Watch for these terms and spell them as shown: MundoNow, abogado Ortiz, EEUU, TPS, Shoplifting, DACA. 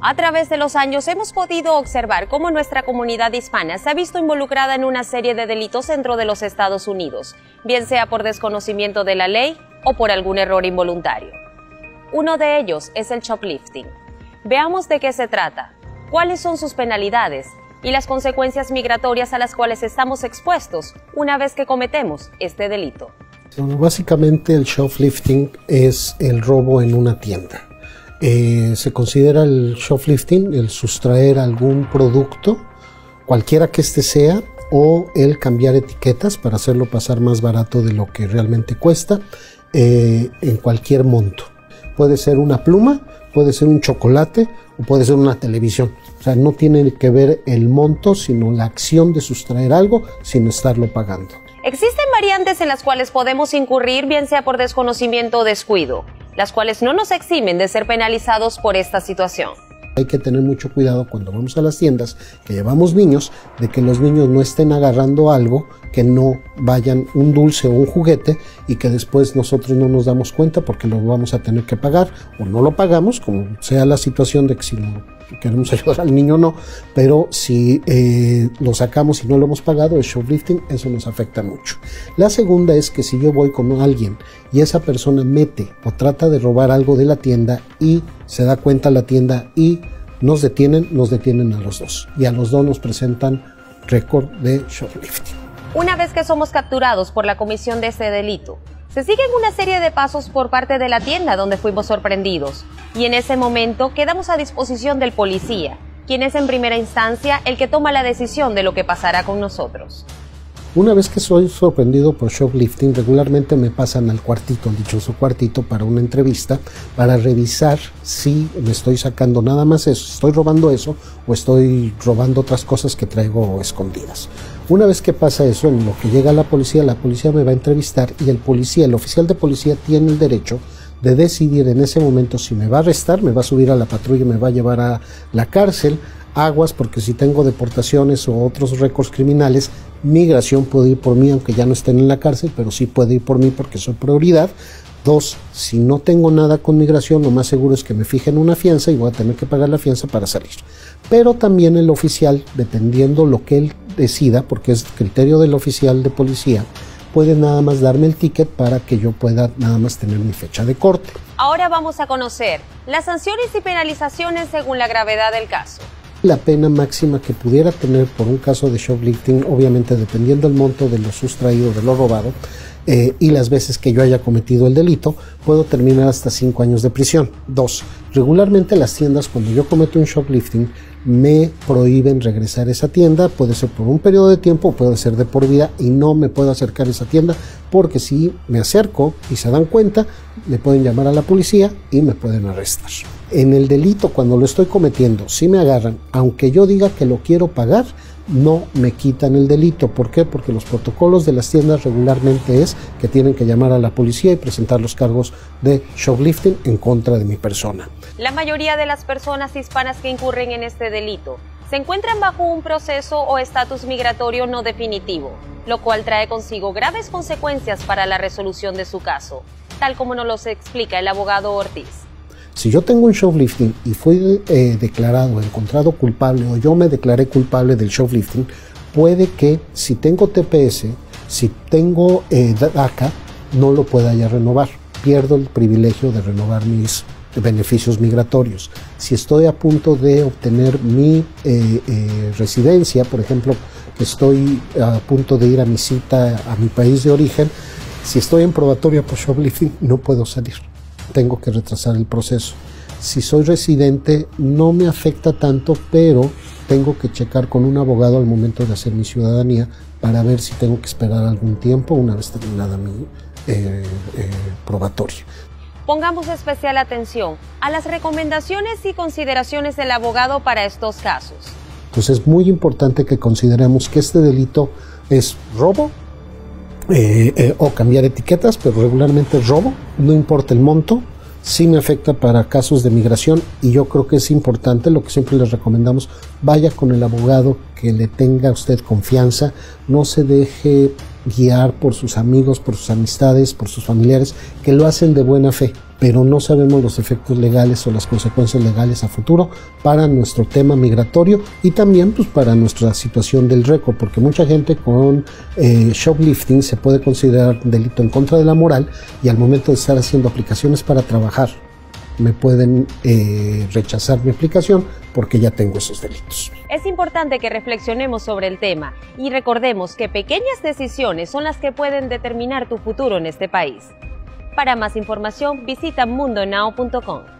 A través de los años hemos podido observar cómo nuestra comunidad hispana se ha visto involucrada en una serie de delitos dentro de los Estados Unidos, bien sea por desconocimiento de la ley o por algún error involuntario. Uno de ellos es el shoplifting. Veamos de qué se trata, cuáles son sus penalidades y las consecuencias migratorias a las cuales estamos expuestos una vez que cometemos este delito. Básicamente el shoplifting es el robo en una tienda. Se considera el shoplifting el sustraer algún producto, cualquiera que este sea, o el cambiar etiquetas para hacerlo pasar más barato de lo que realmente cuesta en cualquier monto. Puede ser una pluma, puede ser un chocolate o puede ser una televisión. O sea, no tiene que ver el monto, sino la acción de sustraer algo sin estarlo pagando. Existen variantes en las cuales podemos incurrir, bien sea por desconocimiento o descuido, las cuales no nos eximen de ser penalizados por esta situación. Hay que tener mucho cuidado cuando vamos a las tiendas, que llevamos niños, de que los niños no estén agarrando algo, que no vayan un dulce o un juguete y que después nosotros no nos damos cuenta porque lo vamos a tener que pagar o no lo pagamos, como sea la situación de que si no queremos ayudar al niño o no, pero si lo sacamos y no lo hemos pagado, el shoplifting, eso nos afecta mucho. La segunda es que si yo voy con alguien y esa persona mete o trata de robar algo de la tienda y se da cuenta la tienda y nos detienen a los dos. Y a los dos nos presentan récord de shoplifting. Una vez que somos capturados por la comisión de este delito, se siguen una serie de pasos por parte de la tienda donde fuimos sorprendidos. Y en ese momento quedamos a disposición del policía, quien es en primera instancia el que toma la decisión de lo que pasará con nosotros. Una vez que soy sorprendido por shoplifting, regularmente me pasan al cuartito, el dichoso cuartito, para una entrevista, para revisar si me estoy sacando nada más eso, estoy robando eso o estoy robando otras cosas que traigo escondidas. Una vez que pasa eso, en lo que llega la policía me va a entrevistar y el oficial de policía tiene el derecho de decidir en ese momento si me va a arrestar, me va a subir a la patrulla, me va a llevar a la cárcel, aguas, porque si tengo deportaciones o otros récords criminales, migración puede ir por mí, aunque ya no estén en la cárcel, pero sí puede ir por mí porque soy prioridad. 2, si no tengo nada con migración, lo más seguro es que me fijen una fianza y voy a tener que pagar la fianza para salir. Pero también el oficial, dependiendo lo que él decida, porque es criterio del oficial de policía, puede nada más darme el ticket para que yo pueda nada más tener mi fecha de corte. Ahora vamos a conocer las sanciones y penalizaciones según la gravedad del caso. La pena máxima que pudiera tener por un caso de shoplifting, obviamente dependiendo del monto de lo sustraído, de lo robado y las veces que yo haya cometido el delito, puedo terminar hasta 5 años de prisión. 2, regularmente las tiendas cuando yo cometo un shoplifting me prohíben regresar a esa tienda, puede ser por un periodo de tiempo, puede ser de por vida y no me puedo acercar a esa tienda porque si me acerco y se dan cuenta, me pueden llamar a la policía y me pueden arrestar. En el delito, cuando lo estoy cometiendo, si me agarran, aunque yo diga que lo quiero pagar, no me quitan el delito. ¿Por qué? Porque los protocolos de las tiendas regularmente es que tienen que llamar a la policía y presentar los cargos de shoplifting en contra de mi persona. La mayoría de las personas hispanas que incurren en este delito se encuentran bajo un proceso o estatus migratorio no definitivo, lo cual trae consigo graves consecuencias para la resolución de su caso, tal como nos los explica el abogado Ortiz. Si yo tengo un shoplifting y fui declarado, encontrado culpable o yo me declaré culpable del shoplifting, puede que si tengo TPS, si tengo DACA, no lo pueda ya renovar. Pierdo el privilegio de renovar mis beneficios migratorios. Si estoy a punto de obtener mi residencia, por ejemplo, estoy a punto de ir a mi cita a mi país de origen, si estoy en probatoria por shoplifting, no puedo salir. Tengo que retrasar el proceso. Si soy residente no me afecta tanto, pero tengo que checar con un abogado al momento de hacer mi ciudadanía para ver si tengo que esperar algún tiempo una vez terminada mi probatoria. Pongamos especial atención a las recomendaciones y consideraciones del abogado para estos casos. Pues es muy importante que consideremos que este delito es robo, o cambiar etiquetas, pero regularmente es robo, no importa el monto, sí me afecta para casos de migración y yo creo que es importante, lo que siempre les recomendamos, vaya con el abogado que le tenga a usted confianza, no se deje guiar por sus amigos, por sus amistades, por sus familiares, que lo hacen de buena fe, pero no sabemos los efectos legales o las consecuencias legales a futuro para nuestro tema migratorio y también pues, para nuestra situación del récord, porque mucha gente con shoplifting se puede considerar delito en contra de la moral y al momento de estar haciendo aplicaciones para trabajar me pueden rechazar mi aplicación porque ya tengo esos delitos. Es importante que reflexionemos sobre el tema y recordemos que pequeñas decisiones son las que pueden determinar tu futuro en este país. Para más información, visita mundonow.com.